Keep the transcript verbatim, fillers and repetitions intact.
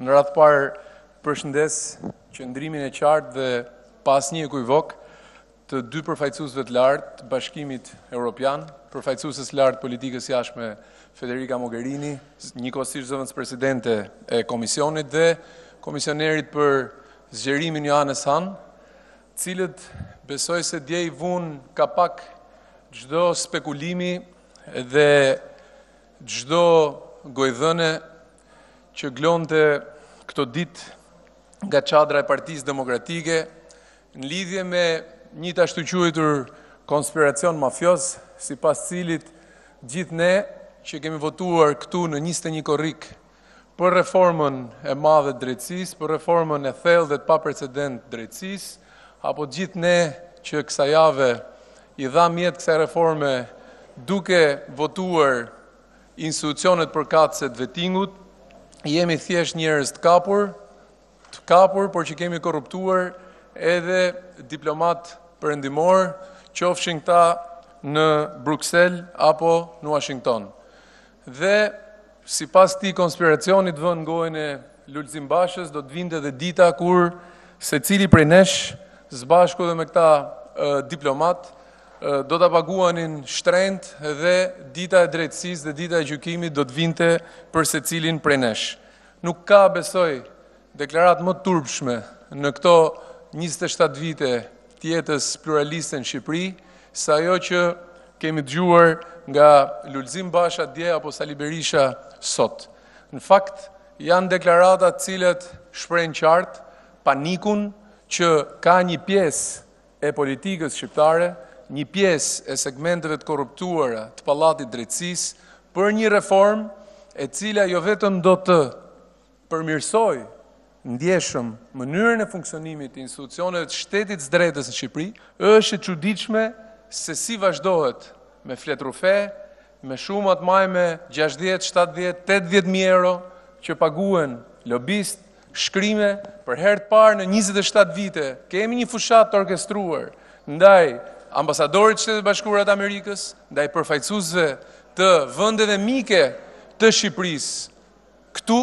Në radhë parë përshëndes qëndrimin e qartë dhe pas një ekivok të dy përfaqësuesve të lartë të Bashkimit Evropian, përfaqësueses lart politikës jashtme Federica Mogherini, Nikos Hirzovans presidente e komisionit dhe komisionerit për zgjerimin Joanes Hahn, cilët besoj se dje i vun kapak çdo spekulimi dhe çdo gojdhëne që glonte këto ditë nga çadra e Partisë Demokratike në lidhje me një të ashtu quajtur konspiracion mafios, sipas cilit gjithë ne që kemi votuar këtu në njëzet e një korrik për reformën e madhe drejtësisë, për reformën e thellë dhe të paprecedent drejtësisë, apo gjithë ne që kësaj jave i dham jetë kësaj reforme duke votuar institucionet përkatëse të vetingut, jemi thjesht njerëz të kapur, të kapur, por që kemi korruptuar edhe diplomat perëndimor, qofshin këta në Bruksel apo në Washington. Dhe sipas këtij konspiracioni të vënë në gojën e Lulzim Bashës, do të vinte edhe dita kur secili prej nesh, së bashku dhe me këta uh, diplomat, uh, do ta paguanin shtrenjtë dhe dita e drejtësisë dhe dita e gjykimit do të vinte për secilin prej nesh. Nuk ka, besoj, deklaratë më të turpshme në këto njëzet e shtatë vite të jetës pluraliste në Shqipëri, sa ajo që kemi dëgjuar nga Lulzim Basha dje apo Sali Berisha sot. Në fakt, janë deklarata të cilat shprejnë qartë panikun që ka një pjesë e politikës shqiptare, një pjesë e segmenteve të korruptuara të pallatit drejtësisë për një reform e cila jo vetëm do të përmirësoj ndjeshëm mënyrën e funksionimit të institucioneve të shtetit së drejtës në Shqipëri, është e çuditshme se si vazhdohet me fletrufe, me shumë atë majme gjashtëdhjetë, shtatëdhjetë, tetëdhjetë mijë euro që paguhen lobistë, shkrime, për herë të parë në njëzet e shtatë vite, kemi një fushat të orkestruar ndaj ambasadorit të Shtetit Bashkuar të Amerikës, ndaj përfaqësuesve të vendeve mike të Shqipërisë këtu,